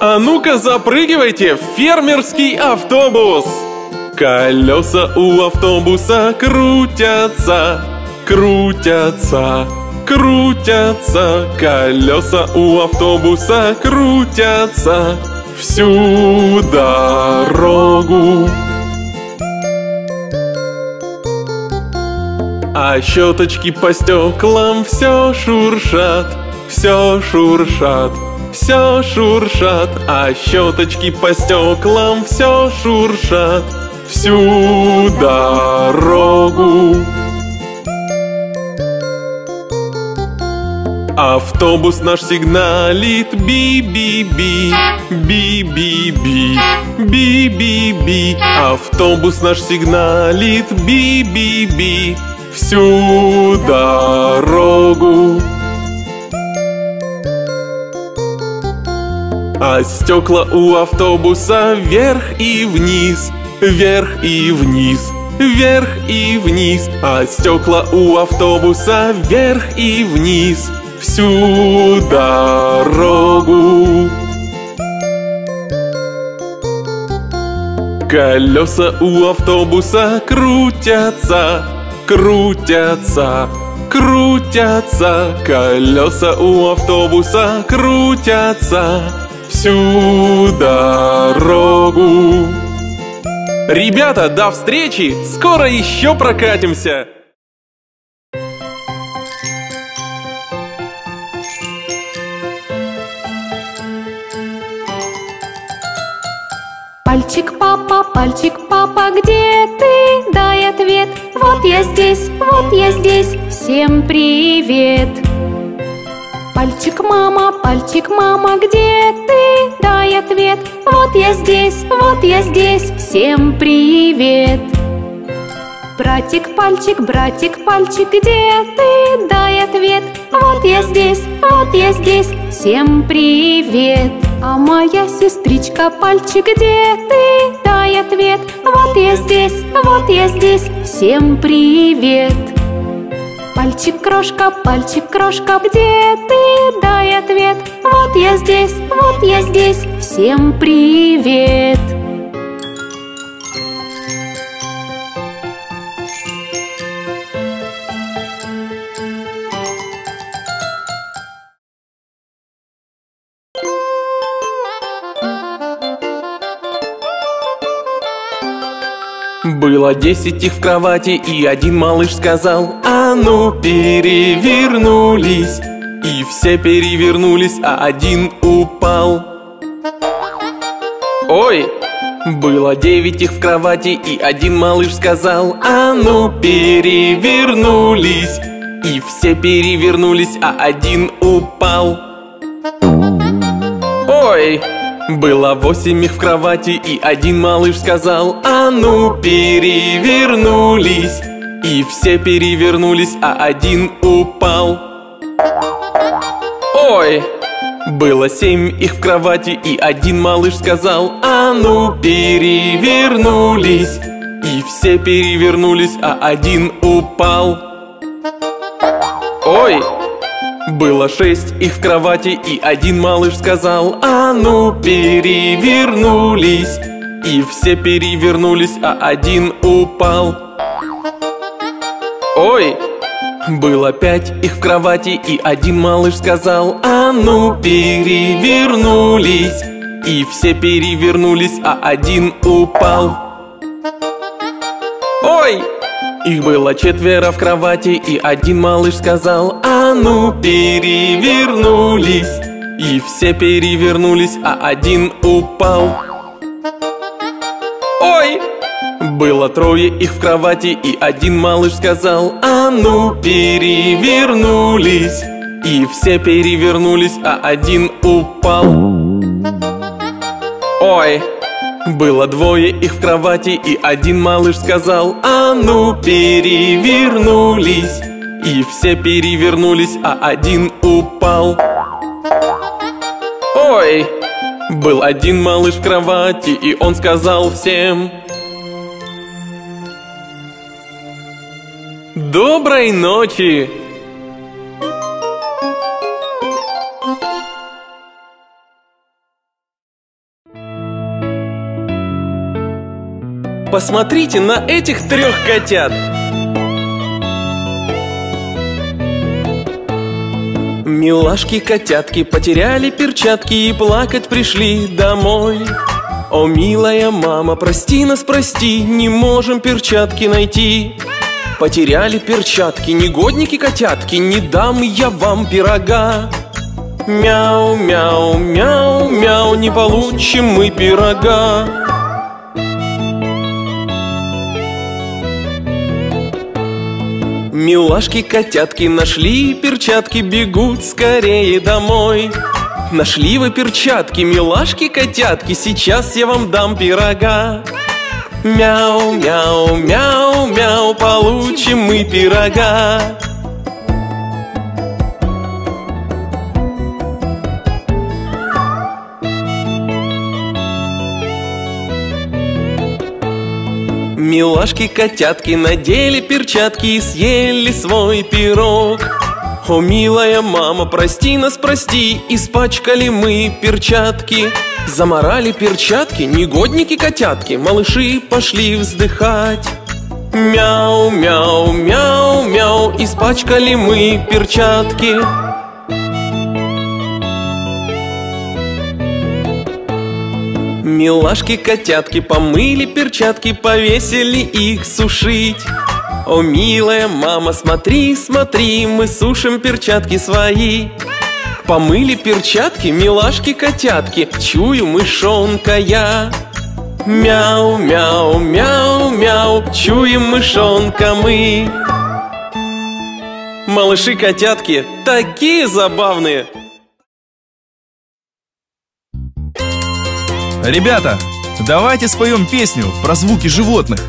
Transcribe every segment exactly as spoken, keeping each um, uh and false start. А ну-ка запрыгивайте в фермерский автобус! Колеса у автобуса крутятся, крутятся, крутятся. Колеса у автобуса крутятся всю дорогу. А щеточки по стеклам все шуршат, все шуршат, все шуршат. А щеточки по стеклам все шуршат всю дорогу. Автобус наш сигналит: би-би-би, би-би-би, би-би-би. Автобус наш сигналит: би-би-би, всю дорогу. А стекла у автобуса вверх и вниз, вверх и вниз, вверх и вниз. А стекла у автобуса вверх и вниз всю дорогу. Колеса у автобуса крутятся, крутятся, крутятся. Колеса у автобуса крутятся всю дорогу. Ребята, до встречи! Скоро еще прокатимся! Пальчик папа, пальчик папа, где ты? Дай ответ. Вот я здесь, вот я здесь, всем привет. Пальчик мама, пальчик мама, где ты? Дай ответ. Вот я здесь, вот я здесь, всем привет. Братик пальчик, братик пальчик, где ты? Дай ответ. Вот я здесь, вот я здесь, всем привет. А моя сестричка пальчик, где ты? Дай ответ. Вот я здесь, вот я здесь, всем привет. Пальчик крошка, пальчик крошка, где ты? Дай ответ. Вот я здесь, вот я здесь, всем привет. Было десять их в кровати, и один малыш сказал: а ну перевернулись. И все перевернулись, а один упал. Ой! Было девять их в кровати, и один малыш сказал: а ну перевернулись. И все перевернулись, а один упал. Ой! Было восемь их в кровати, и один малыш сказал: а ну перевернулись. И все перевернулись, а один упал. Ой! Было семь их в кровати, и один малыш сказал: а ну перевернулись. И все перевернулись, а один упал. Ой! Было шесть их в кровати, и один малыш сказал: а ну перевернулись. И все перевернулись, а один упал. Ой! Было пять их в кровати, и один малыш сказал: а ну перевернулись. И все перевернулись, а один упал. Ой! Их было четверо в кровати, и один малыш сказал: а ну перевернулись. И все перевернулись, а один упал. Ой! Было трое их в кровати, и один малыш сказал: а ну перевернулись. И все перевернулись, а один упал. Ой! Было двое их в кровати, и один малыш сказал: а ну перевернулись. И все перевернулись, а один упал. Ой! Был один малыш в кровати, и он сказал всем: доброй ночи! Посмотрите на этих трех котят! Милашки-котятки потеряли перчатки и плакать пришли домой. О, милая мама, прости нас, прости, не можем перчатки найти. Потеряли перчатки, негодники-котятки, не дам я вам пирога. Мяу, мяу, мяу, мяу, не получим мы пирога. Милашки-котятки нашли перчатки, бегут скорее домой. Нашли вы перчатки, милашки-котятки, сейчас я вам дам пирога. Мяу, мяу, мяу, мяу, получим мы пирога. Милашки-котятки надели перчатки и съели свой пирог. О, милая мама, прости нас, прости, испачкали мы перчатки. Заморали перчатки, негодники-котятки, малыши пошли вздыхать. Мяу, мяу, мяу, мяу, испачкали мы перчатки. Милашки-котятки помыли перчатки, повесили их сушить. О, милая мама, смотри, смотри, мы сушим перчатки свои. Помыли перчатки, милашки-котятки, чую, мышонка я. Мяу, мяу, мяу, мяу, чуем мышонка мы. Малыши-котятки такие забавные! Ребята, давайте споем песню про звуки животных.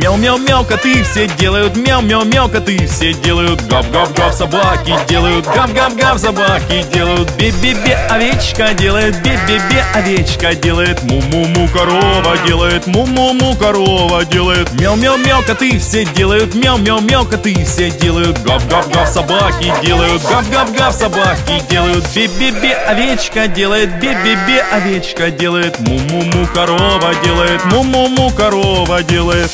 Мяу-мяу-мяу, коты все делают, мяу-мяу-мяу, коты все делают, гав-гав-гав, собаки делают, гав-гав-гав, собаки делают, бе-бе-бе, овечка делает, бе-бе-бе, овечка делает, му-му-му, корова делает, му-му-му, корова делает, мяу-мяу-мяу, коты все делают, мяу-мяу-мяу, коты все делают, гав-гав-гав, собаки делают, гав-гав-гав, собаки делают, бе-бе-бе, овечка делает, бе-бе-бе, овечка делает, му-му-му, корова делает, му-му-му, корова делает.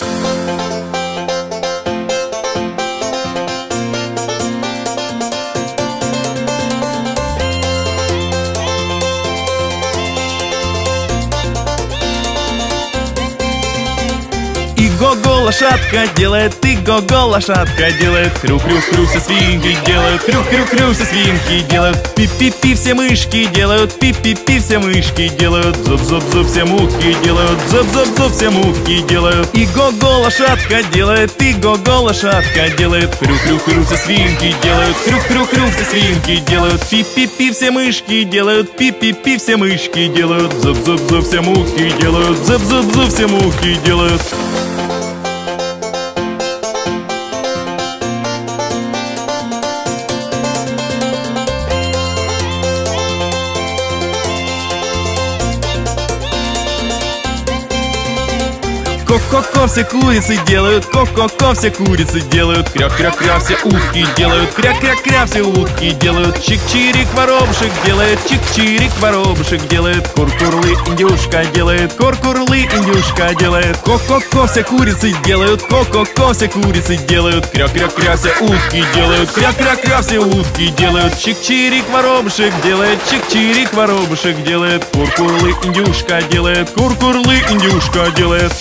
Го-го, лошадка делает, ты го-го, лошадка делает, крю-крю-крю, все свинки делают, крю-крю-крю, все свинки делают, пи-пи-пи, все мышки делают, пи-пи-пи, все мышки делают, зуб-зуб-зуб, все мухи делают, зуб-зуб-зуб, все мухи делают. И го-го, лошадка делает, ты го-го, лошадка делает, крю-крю-крю, все свинки делают, крю-крю-крю, все свинки делают, пи-пи-пи, все мышки делают, пи-пи-пи, все мышки делают, зуб-зуб-зуб, все мухи делают, зуб-зуб-зуб, все мухи делают. Ко-ко-ко, все курицы делают, ко-ко-ко, все курицы делают, кря-кря-кря, все утки делают, кря-кря-кря, все утки делают, чик-чирик, воробушек делает, чик-чирик, воробушек делает, кур-курлы, индюшка делает, кур-курлы, индюшка делает, ко-ко-ко, все курицы делают, ко-ко-ко, все курицы делают, кря-кря-кря, все утки делают, кря-кря-кря, все утки делают, чик-чирик, воробушек делает, чик-чирик, воробушек делает, кур-курлы, индюшка делает, кур-курлы, индюшка делает.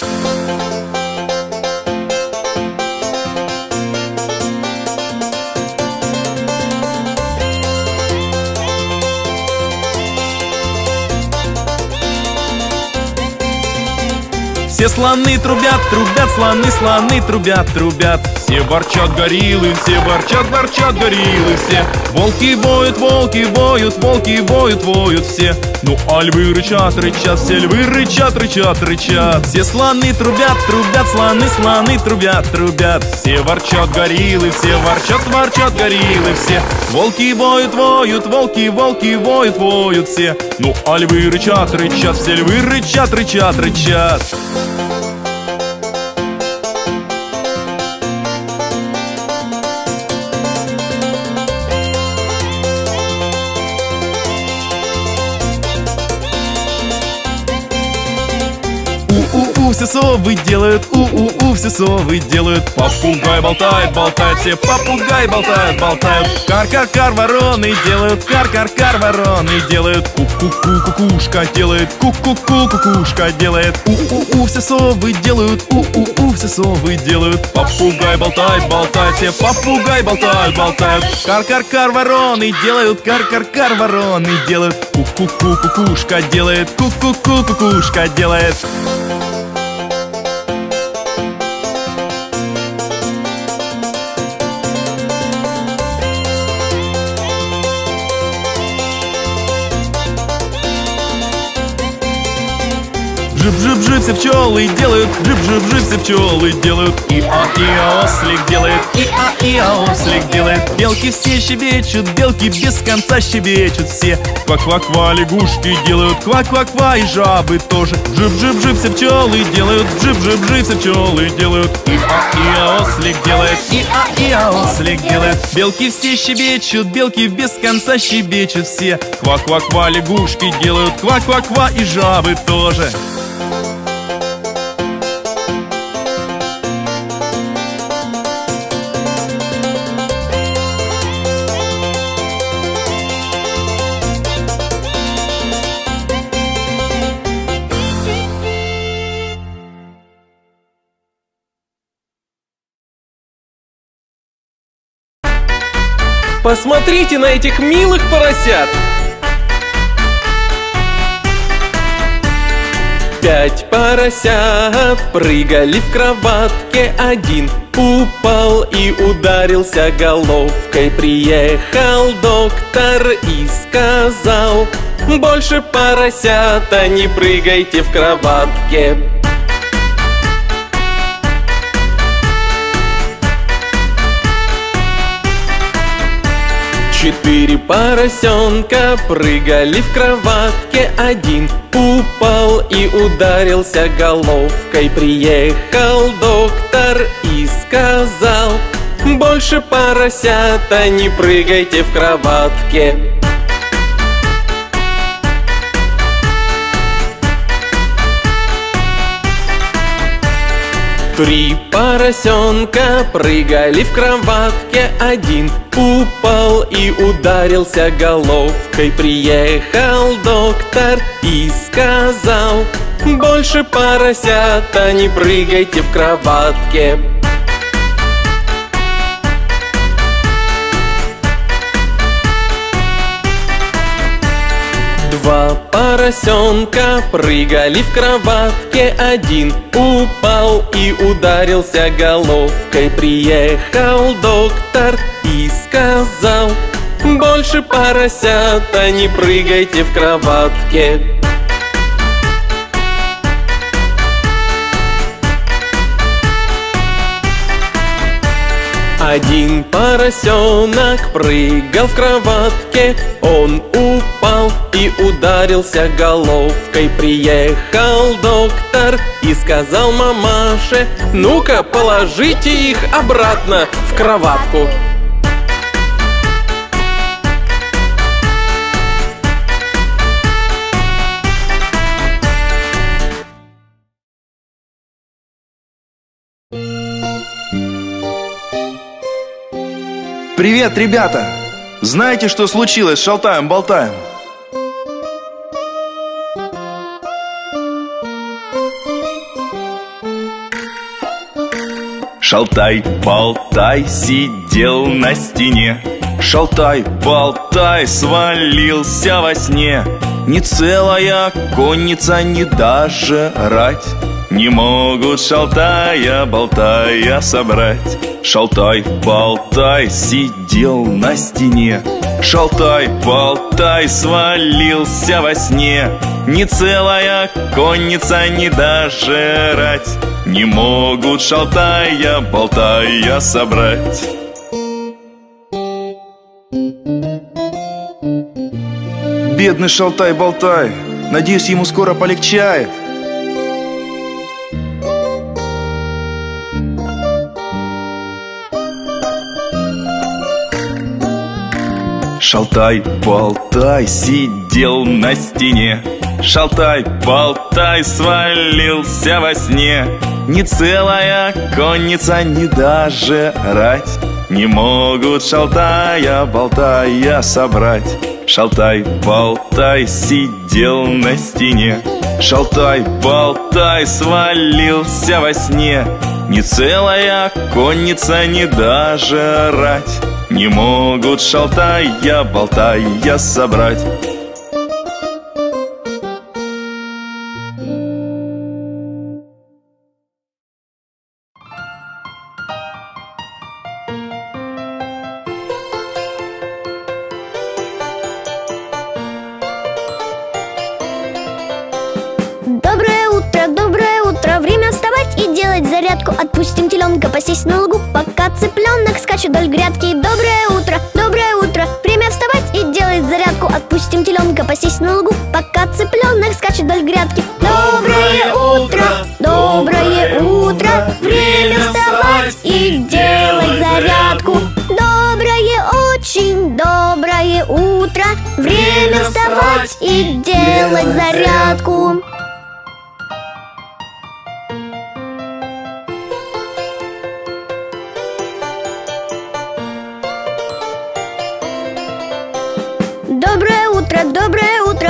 Все слоны трубят, трубят, слоны, слоны трубят, трубят. Все ворчат гориллы, все ворчат, ворчат гориллы, все. Волки воют, волки воют, волки воют, воют все. Ну а львы рычат, рычат, все львы рычат, рычат, рычат. Все слоны трубят, трубят, слоны, слоны трубят, трубят. Все ворчат гориллы, все ворчат, ворчат гориллы, все. Волки воют, воют, волки, волки воют, воют все. Ну а львы рычат, рычат, все львы рычат, рычат, рычат. все совы делают, у-у-у, все совы делают. Попугай болтает, болтает, все попугай болтают, болтают. Кар-кар-кар вороны делают, кар-кар-кар вороны делают. Ку-ку-ку кукушка делает, ку-ку-ку кукушка делает. У-у-у, все совы делают, у-у-у, все совы делают. Попугай болтает, болтает, все попугай болтают, болтают. Кар-кар-кар вороны делают, кар-кар-кар вороны делают. Ку-ку-ку кукушка делает, ку-ку-ку кукушка делает. Жип-жип-жип, все пчелы делают, жип-жип-жип, все пчелы делают. И-а-и-а ослик делает, и-а-и-а ослик делает. Белки все щебечут, белки без конца щебечут все. Ква-ква-ква лягушки делают, ква-ква-ква и жабы тоже. Жип-жип-жип, все пчелы делают, жип-жип-жип, все пчелы делают. И-а-и-а ослик делает, и-а-и-а ослик делает. Белки все щебечут, белки без конца щебечут все. Ква-ква-ква лягушки делают, ква-ква-ква и жабы тоже. Посмотрите на этих милых поросят! Пять поросят прыгали в кроватке, один упал и ударился головкой. Приехал доктор и сказал: больше, поросята, не прыгайте в кроватке. Четыре поросенка прыгали в кроватке, один упал и ударился головкой. Приехал доктор и сказал: больше, поросята, не прыгайте в кроватке. Три поросенка прыгали в кроватке, один упал и ударился головкой. Приехал доктор и сказал: больше, поросята, не прыгайте в кроватке. Два поросенка прыгали в кроватке, один упал и ударился головкой. Приехал доктор и сказал: больше, поросята, не прыгайте в кроватке. Один поросенок прыгал в кроватке, он упал и ударился головкой. Приехал доктор и сказал мамаше: ну-ка, положите их обратно в кроватку. Привет, ребята! Знаете, что случилось с Шалтаем-Болтаем? Шалтай-болтай сидел на стене, Шалтай-болтай свалился во сне. Ни целая конница, ни даже рать не могут Шалтая-болтая собрать. Шалтай-болтай сидел на стене, Шалтай-болтай свалился во сне. Ни целая конница, ни даже рать не могут Шалтая-болтая собрать. Бедный Шалтай-болтай, надеюсь, ему скоро полегчает. Шалтай-болтай сидел на стене, Шалтай-болтай свалился во сне. Не целая конница, не даже рать не могут Шалтая-болтая собрать. Шалтай-болтай сидел на стене, Шалтай-болтай свалился во сне. Не целая конница, не даже рать не могут Шалтая-болтая собрать. Отпустим теленка посесть на лугу, пока цыпленок скачет вдоль грядки. Доброе утро, доброе утро, время вставать и делать зарядку. Отпустим теленка посесть на лугу, пока цыпленок скачет вдоль грядки. Доброе утро, доброе утро, время вставать и делать зарядку. Доброе, очень доброе утро, время вставать и делать зарядку.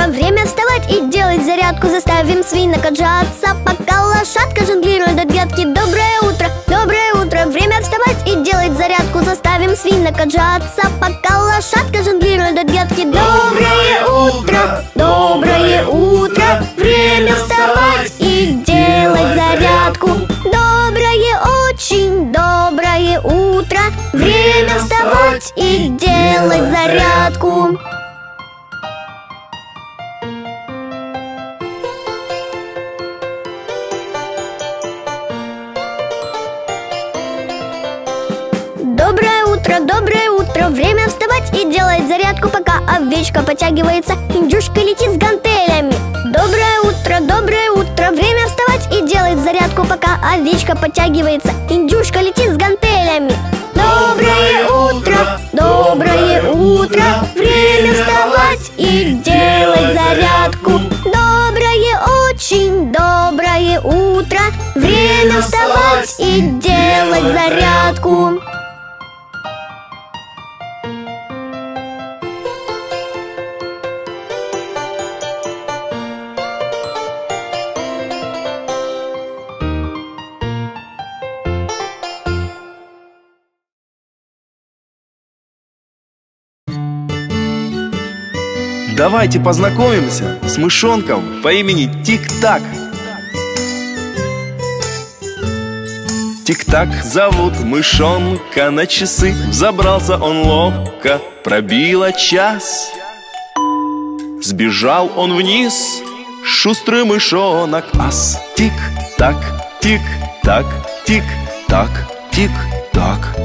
Время вставать и делать зарядку. Заставим свинок отжаться, пока лошадка жонглирует от грядки. Доброе утро, доброе утро, время вставать и делать зарядку. Заставим свинок отжаться, пока лошадка жонглирует от грядки. Доброе утро, доброе утро, время вставать и делать зарядку. Доброе, очень доброе утро, время вставать и делать зарядку. Доброе утро, время вставать и делать зарядку, пока овечка потягивается, индюшка летит с гантелями. Доброе утро, доброе утро, время вставать и делать зарядку, пока овечка потягивается, индюшка летит с гантелями. Доброе утро, доброе утро, время вставать и делать зарядку. Доброе, очень доброе утро, время вставать и делать зарядку. Давайте познакомимся с мышонком по имени Тик-Так. Тик-Так зовут мышонка, на часы взобрался он ловко, пробило час. Сбежал он вниз, шустрый мышонок ас. Тик-так, тик-так, тик-так, тик-так.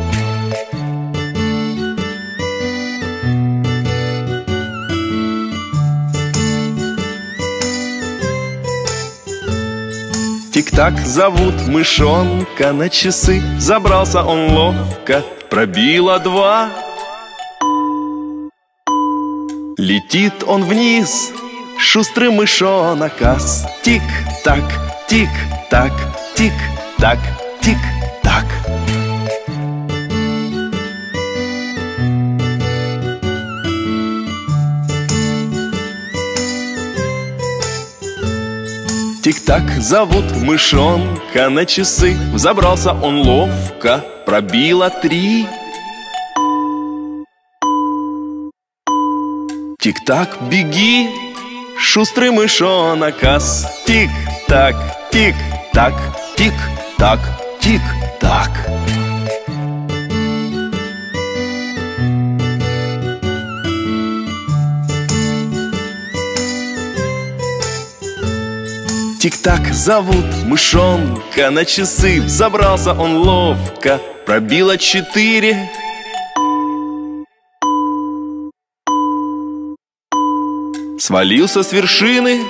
Тик-так зовут мышонка, на часы забрался он ловко, пробило два. Летит он вниз, шустрый мышонок ас. Тик-так, тик-так, тик-так, тик-так. Тик-так зовут мышонка, на часы взобрался он ловко, пробило три. Тик-так, беги, шустрый мышонок ас. Тик-так, тик-так, тик-так, тик-так. Тик-так зовут мышонка, на часы взобрался он ловко, пробило четыре. Свалился с вершины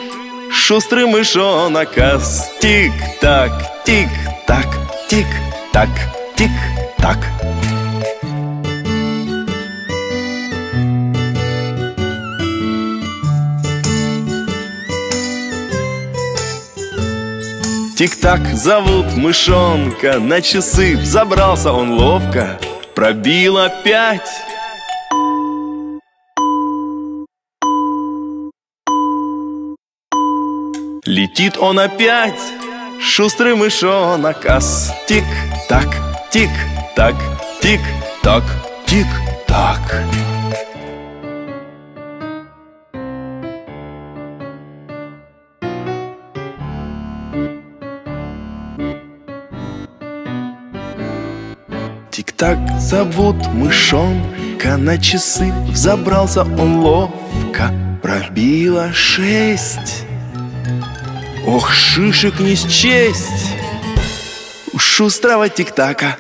шустрый мышонок ас. Тик-так, тик-так, тик-так, тик-так. Тик-так зовут мышонка, на часы взобрался он ловко, пробил опять. Летит он опять, шустрый мышонок, ас. Тик-так, тик-так, тик-так, тик-так. Тик-так зовут мышонка, на часы взобрался он ловко, пробило шесть. Ох, шишек не счесть у шустрого тик-така.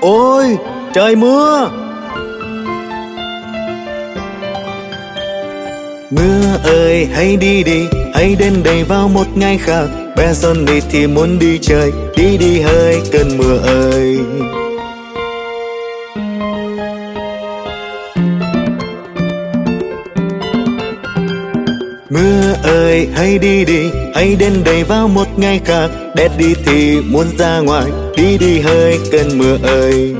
Ôi, trời mưa. Mưa ơi, hãy đi đi, hãy đến đây vào một ngày khác. Bé Johnny thì muốn đi chơi, đi đi hơi cơn mưa ơi. Mưa ơi, hãy đi đi, hãy đến đây vào một ngày khác. Daddy thì muốn ra ngoài, đi đi hơi cơn mưa ơi.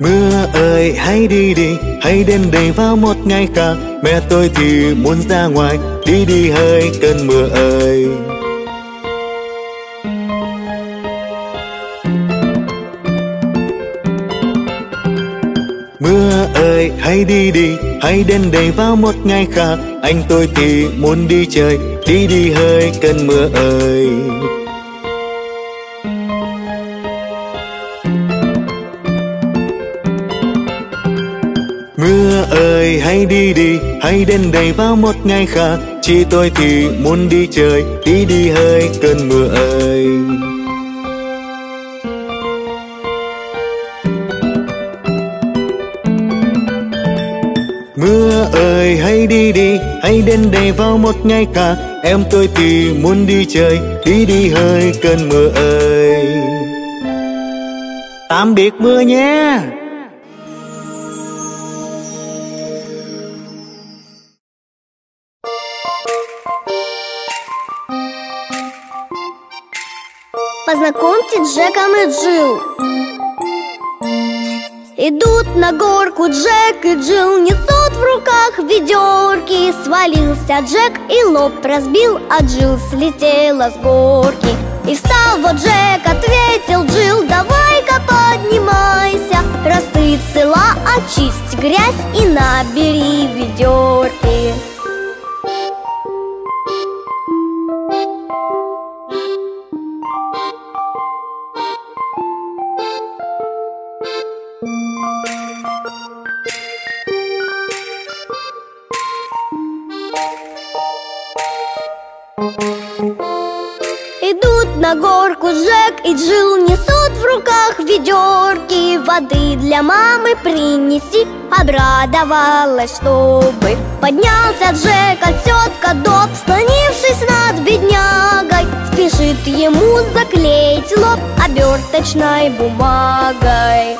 Mưa ơi, hãy đi đi, hãy đến đây vào một ngày khác. Mẹ tôi thì muốn ra ngoài, đi đi hơi cơn mưa ơi. Mưa ơi, hãy đi đi, hãy đến đây vào một ngày khác. Anh tôi thì muốn đi chơi, đi đi hơi cơn mưa ơi. Mưa ơi, hãy đi đi, hãy đến đây vào một ngày khác. Chị tôi thì muốn đi chơi, đi đi hơi cơn mưa ơi. Mưa ơi, hãy đi đi, hãy đến đây vào một ngày khác. Em tôi thì muốn đi chơi, đi đi hơi cơn mưa ơi. Tạm biệt mưa nhé. Познакомьтесь с Джеком и Джилл. Идут на горку Джек и Джилл, несут в руках ведерки. Свалился Джек и лоб разбил, а Джилл слетела с горки. И встал вот Джек, ответил Джилл: давай-ка поднимайся, простые цела, очисти грязь и набери ведерки. На горку Джек и Джилл, несут в руках ведерки. Воды для мамы принеси, обрадовалась, чтобы. Поднялся Джек, а тетка Доб, склонившись над беднягой, спешит ему заклеить лоб оберточной бумагой.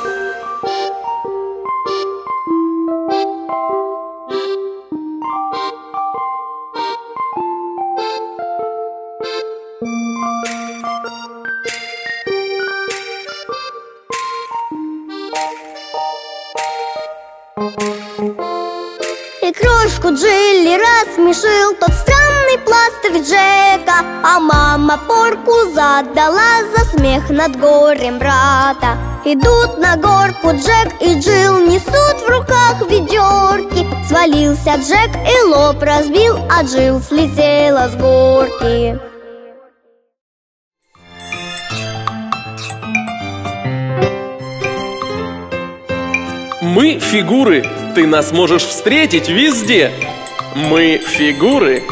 Джилли рассмешил тот странный пластырь Джека, а мама порку задала за смех над горем брата. Идут на горку Джек и Джилл, несут в руках ведерки. Свалился Джек и лоб разбил, а Джилл слетела с горки. Мы фигуры, ты нас можешь встретить везде. Мы фигуры.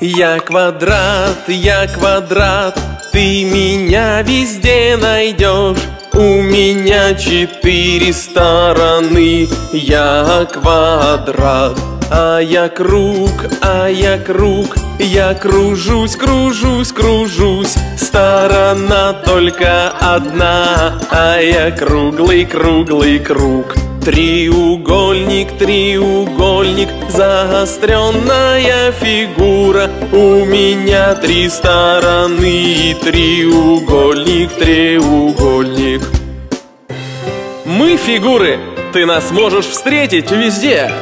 Я квадрат, я квадрат, ты меня везде найдешь. У меня четыре стороны, я квадрат. А я круг, а я круг, я кружусь, кружусь, кружусь. Сторона только одна, а я круглый, круглый круг. Треугольник, треугольник, заостренная фигура. У меня три стороны, треугольник, треугольник. Мы фигуры, ты нас можешь встретить везде.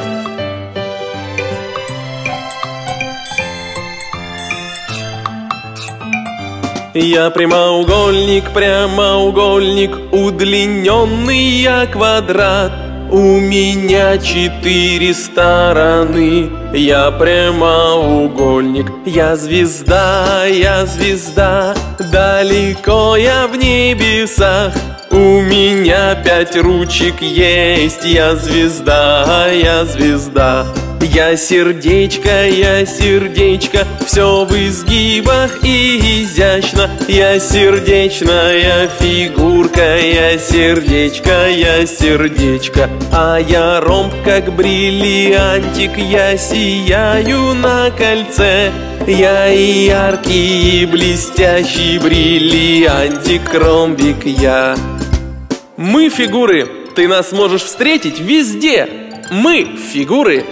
Я прямоугольник, прямоугольник, удлиненный я квадрат. У меня четыре стороны, я прямоугольник. Я звезда, я звезда, далеко я в небесах. У меня пять ручек есть, я звезда, я звезда. Я сердечко, я сердечко, все в изгибах и изящно. Я сердечная фигурка, я сердечко, я сердечко. А я ромб, как бриллиантик, я сияю на кольце. Я и яркий, и блестящий бриллиантик, ромбик я. Мы фигуры, ты нас можешь встретить везде. Мы фигуры.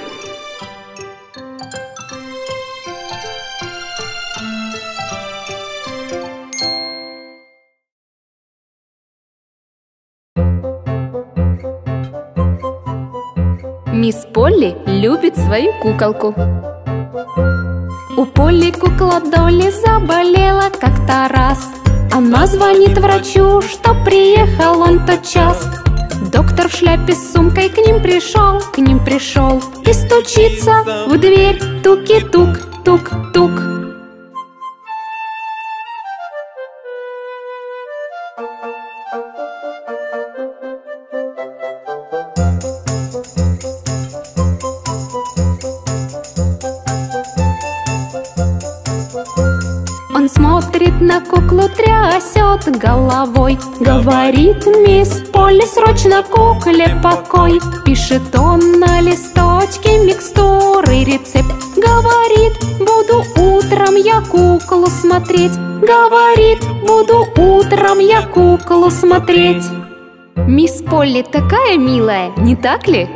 Мисс Полли любит свою куколку. У Полли кукла Долли заболела как-то раз. Она звонит врачу, что приехал он тотчас. Доктор в шляпе с сумкой к ним пришел, к ним пришел. И стучится в дверь туки-тук-тук-тук. На куклу трясет головой, говорит мисс Полли, срочно кукле покой. Пишет он на листочке микстуры рецепт. Говорит, буду утром я куклу смотреть. Говорит, буду утром я куклу смотреть. Мисс Полли такая милая, не так ли?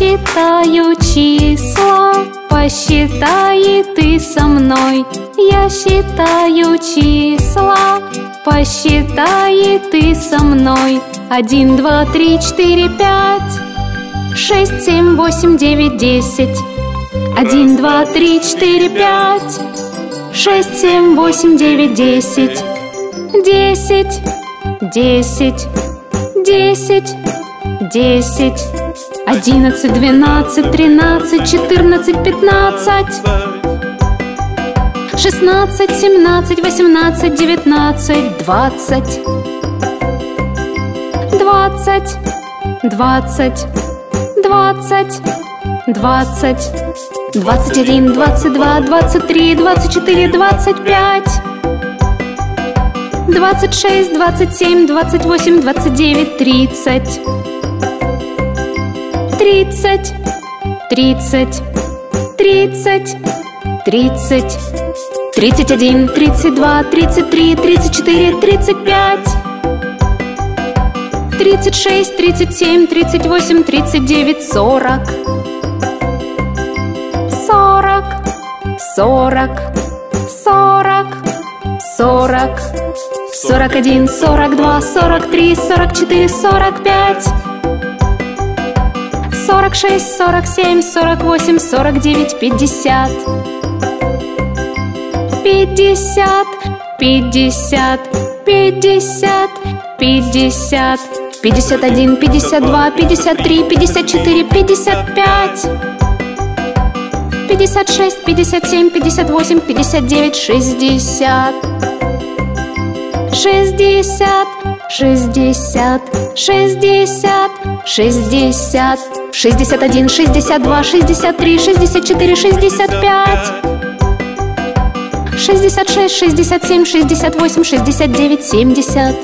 Считаю числа, посчитай ты со мной. Я считаю числа, посчитай ты со мной. Один, два, три, четыре, пять, шесть, семь, восемь, девять, десять. Один, два, три, четыре, пять, шесть, семь, восемь, девять, десять. Десять, десять, десять, десять. Одиннадцать, двенадцать, тринадцать, четырнадцать, пятнадцать, шестнадцать, семнадцать, восемнадцать, девятнадцать, двадцать, двадцать, двадцать, двадцать, двадцать, двадцать один, двадцать два, двадцать три, двадцать четыре, двадцать пять, двадцать шесть, двадцать семь, двадцать восемь, двадцать девять, тридцать. Тридцать, тридцать, тридцать, тридцать, тридцать один, тридцать два, тридцать три, тридцать четыре, тридцать пять, тридцать шесть, тридцать семь, тридцать восемь, тридцать девять, сорок, сорок, сорок, сорок, сорок, сорок один, сорок два, сорок три, сорок четыре, сорок пять. Сорок шесть, сорок семь, сорок восемь, сорок девять, пятьдесят. Пятьдесят, пятьдесят, пятьдесят, пятьдесят. Пятьдесят один, пятьдесят два, пятьдесят три, пятьдесят четыре, пятьдесят пять. Пятьдесят шесть, пятьдесят семь, пятьдесят восемь, пятьдесят девять, шестьдесят. Шестьдесят. шестьдесят, шестьдесят, шестьдесят, шестьдесят один, шестьдесят два, шестьдесят три, шестьдесят четыре, шестьдесят пять, шестьдесят шесть, шестьдесят семь, шестьдесят восемь, шестьдесят девять, семьдесят,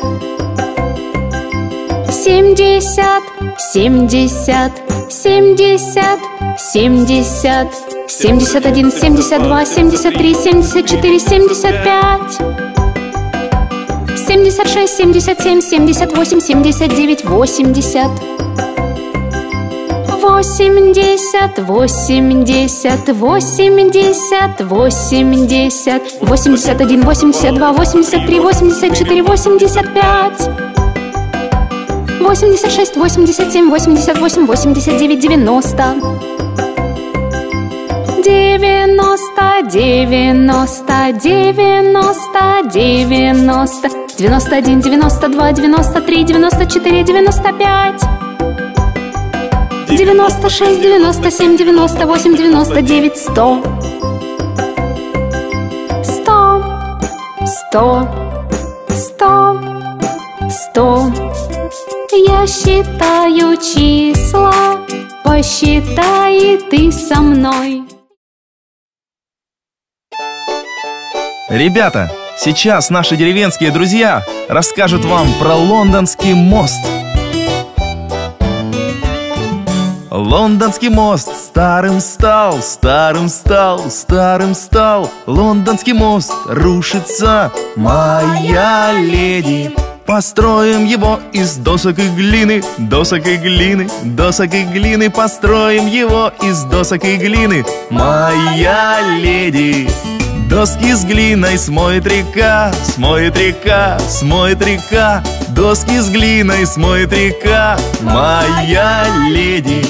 семьдесят, семьдесят, семьдесят, семьдесят, семьдесят один, семьдесят два, семьдесят три, семьдесят четыре, семьдесят пять, семьдесят шесть, семьдесят семь, семьдесят восемь, семьдесят девять, восемьдесят, восемьдесят, восемьдесят, восемьдесят, восемьдесят, восемьдесят один, восемьдесят два, восемьдесят три, восемьдесят четыре, восемьдесят пять, восемьдесят шесть, восемьдесят семь, восемьдесят восемь, восемьдесят девять, девяносто, девяносто, девяносто, девяносто, девяносто, девяносто один, девяносто два, девяносто три, девяносто четыре, девяносто пять, девяносто шесть, девяносто семь, девяносто восемь, девяносто девять, сто, сто, сто, сто, сто. Я считаю числа, посчитай ты со мной. Ребята, сейчас наши деревенские друзья расскажут вам про Лондонский мост. Лондонский мост старым стал, старым стал, старым стал. Лондонский мост рушится, моя леди. Построим его из досок и глины, досок и глины, досок и глины. Построим его из досок и глины, моя леди. Доски с глиной смоет река, смоет река, смоет река. Доски с глиной смоет река, моя леди.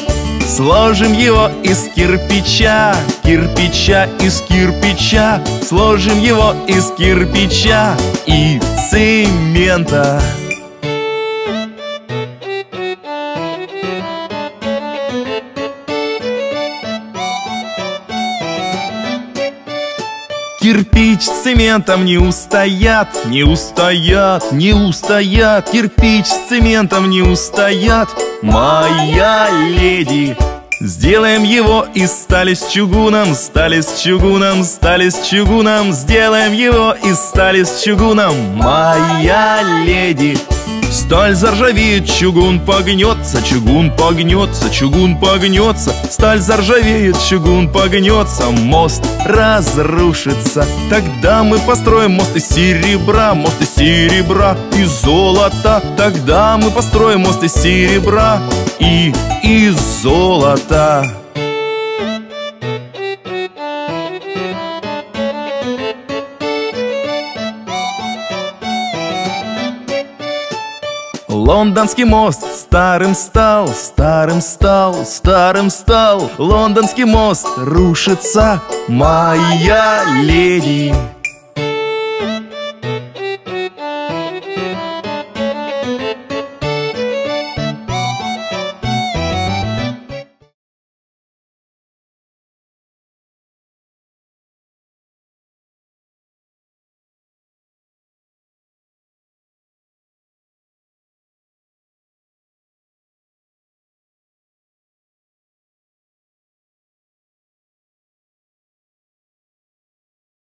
Сложим его из кирпича, кирпича, из кирпича. Сложим его из кирпича и цемента. Кирпич с цементом не устоят, не устоят, не устоят. Кирпич с цементом не устоят, моя леди. Сделаем его из стали с чугуном, стали с чугуном, стали с чугуном. Сделаем его из стали с чугуном, моя леди. Сталь заржавеет, чугун погнется, чугун погнется, чугун погнется. Сталь заржавеет, чугун погнется, мост разрушится. Тогда мы построим мост из серебра, мост из серебра и золота. Тогда мы построим мост из серебра и из золота. Лондонский мост старым стал, старым стал, старым стал. Лондонский мост рушится, моя леди.